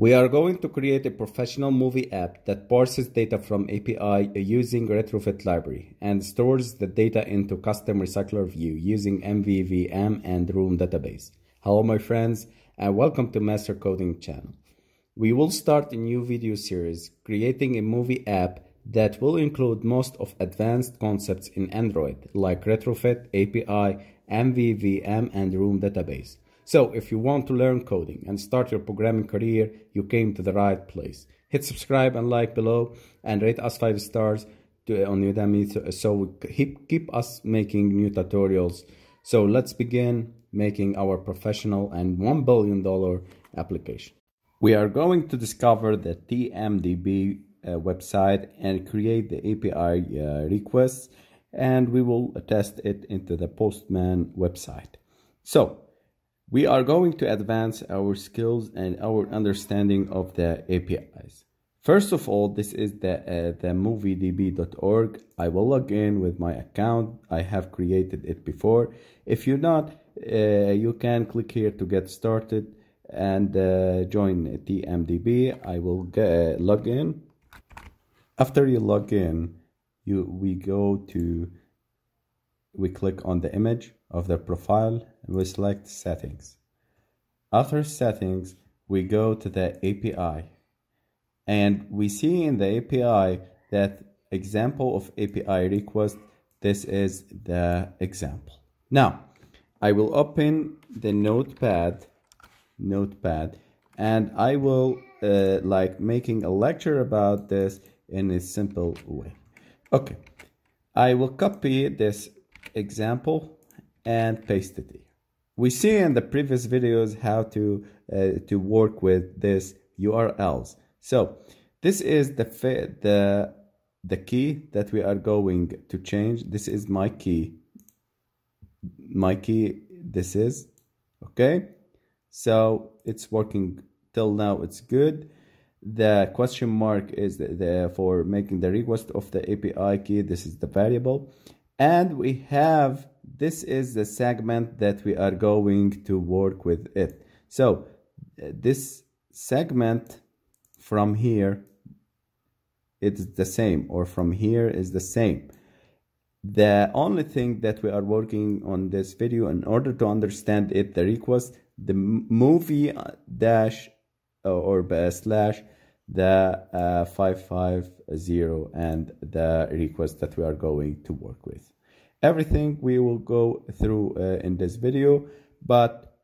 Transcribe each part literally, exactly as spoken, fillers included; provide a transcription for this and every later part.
We are going to create a professional movie app that parses data from A P I using Retrofit library and stores the data into custom RecyclerView using M V V M and Room Database. Hello my friends and welcome to Master Coding channel. We will start a new video series creating a movie app that will include most of advanced concepts in Android like Retrofit, A P I, M V V M and Room Database. So if you want to learn coding and start your programming career, you came to the right place. Hit subscribe and like below and rate us five stars to, on Udemy so, so we keep, keep us making new tutorials. So let's begin making our professional and one billion dollar application. We are going to discover the T M D B uh, website and create the A P I uh, requests, and we will test it into the Postman website. So we are going to advance our skills and our understanding of the A P Is. First of all, this is the, uh, the movie d b dot org. I will log in with my account. I have created it before. If you're not, uh, you can click here to get started and uh, join T M D B. I will get, uh, log in. After you log in, you, we go to, we click on the image of the profile and we select settings. After settings, we go to the A P I and we see in the A P I that example of A P I request. This is the example. Now I will open the notepad notepad and I will uh, like making a lecture about this in a simple way. Okay, I will copy this example and paste it here. We see in the previous videos how to uh, to work with this U R Ls. So this is the the the key that we are going to change. This is my key. My key. This is okay. So it's working till now. It's good. The question mark is the, the for making the request of the A P I key. This is the variable, and we have. This is the segment that we are going to work with it. So this segment from here, it's the same, or from here is the same. The only thing that we are working on this video in order to understand it, the request, the movie dash or slash the uh, five five zero and the request that we are going to work with. Everything we will go through uh, in this video, but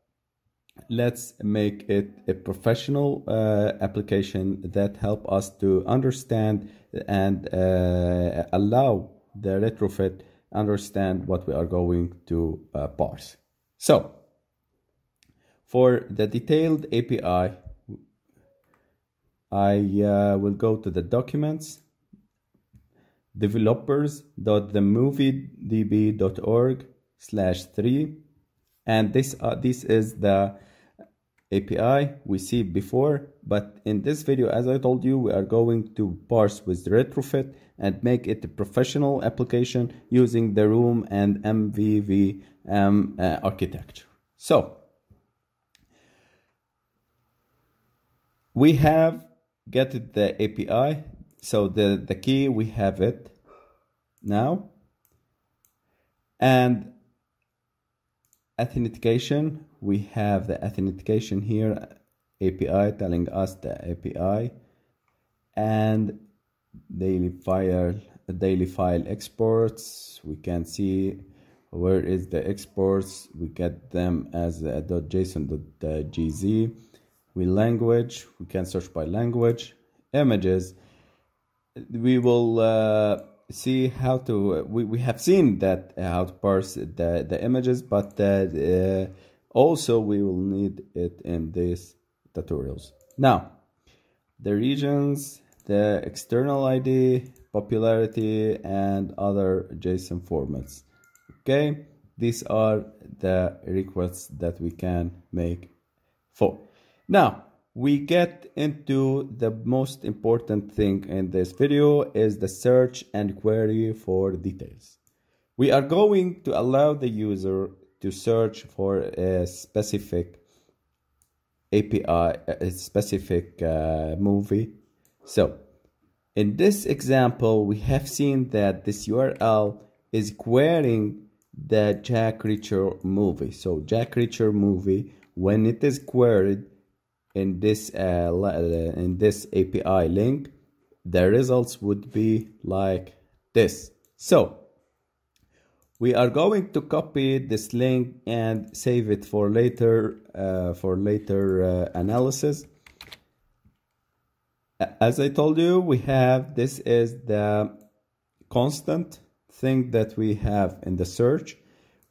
let's make it a professional uh, application that help us to understand and uh, allow the retrofit understand what we are going to uh, parse. So for the detailed A P I, I uh, will go to the documents, developers dot the movie d b dot org slash three, and this uh, this is the A P I we see before, but in this video, as I told you, we are going to parse with Retrofit and make it a professional application using the Room and M V V M uh, architecture. So we have get the A P I. So the, the key, we have it now. And authentication, we have the authentication here, A P I telling us the A P I, and daily file, daily file exports. We can see where is the exports. We get them as a .json.gz. We language, we can search by language, images. We will uh, see how to, we, we have seen that uh, how to parse the, the images, but that, uh, also we will need it in these tutorials. Now, the regions, the external I D, popularity, and other JSON formats. Okay, these are the requests that we can make for. Now, we get into the most important thing in this video is the search and query for details. We are going to allow the user to search for a specific A P I, a specific uh, movie. So in this example, we have seen that this U R L is querying the Jack Reacher movie. So Jack Reacher movie, when it is queried in this uh, in this A P I link, the results would be like this. So we are going to copy this link and save it for later uh, for later uh, analysis. As I told you, we have, this is the constant thing that we have in the search.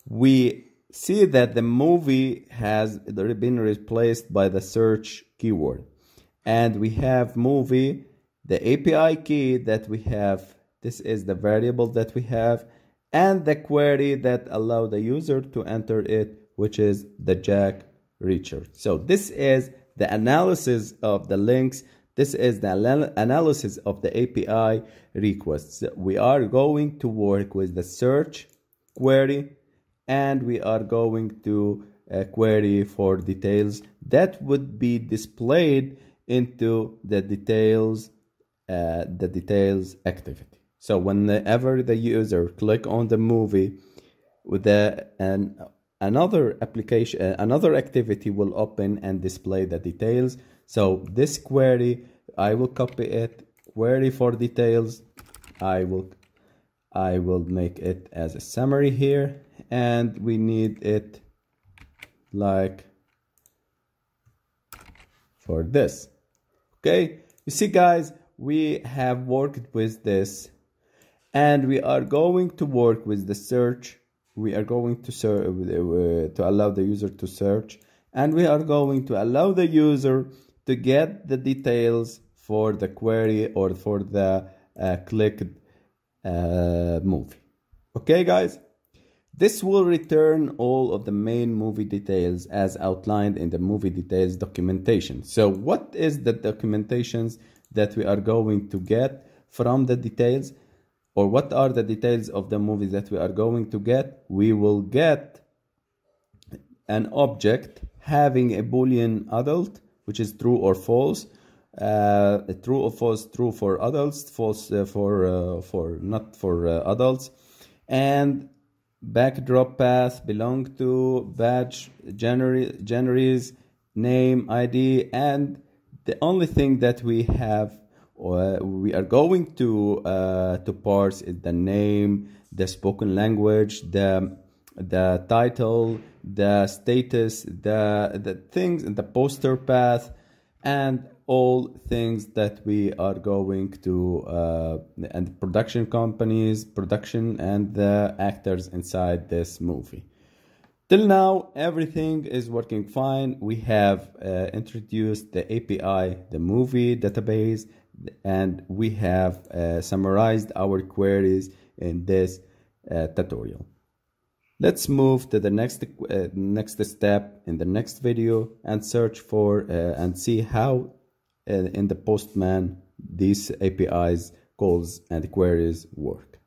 We see that the movie has been replaced by the search keyword, and we have movie, the A P I key that we have, this is the variable that we have, and the query that allows the user to enter it, which is the Jack Reacher. So this is the analysis of the links. This is the analysis of the A P I requests. We are going to work with the search query, and we are going to uh, query for details that would be displayed into the details, uh, the details activity. So whenever the user click on the movie, with the, an, another application, uh, another activity will open and display the details. So this query, I will copy it, query for details. I will, I will make it as a summary here, and we need it like for this. Okay, you see guys, we have worked with this, and we are going to work with the search. We are going to search, uh, to allow the user to search, and we are going to allow the user to get the details for the query or for the uh, clicked uh, movie. Okay guys, this will return all of the main movie details as outlined in the movie details documentation. So what is the documentations that we are going to get from the details, or what are the details of the movie that we are going to get? We will get an object having a Boolean adult, which is true or false, uh, true or false, true for adults, false uh, for uh, for not for uh, adults, and backdrop path belong to, badge, generis, name, I D, and the only thing that we have, or we are going to uh, to parse, is the name, the spoken language, the the title, the status, the the things, the poster path, and all things that we are going to uh, and production companies, production, and the actors inside this movie. Till now, everything is working fine. We have uh, introduced the A P I, the movie database, and we have uh, summarized our queries in this uh, tutorial. Let's move to the next uh, next step in the next video and search for uh, and see how uh, in the Postman these A P Is, calls, and queries work.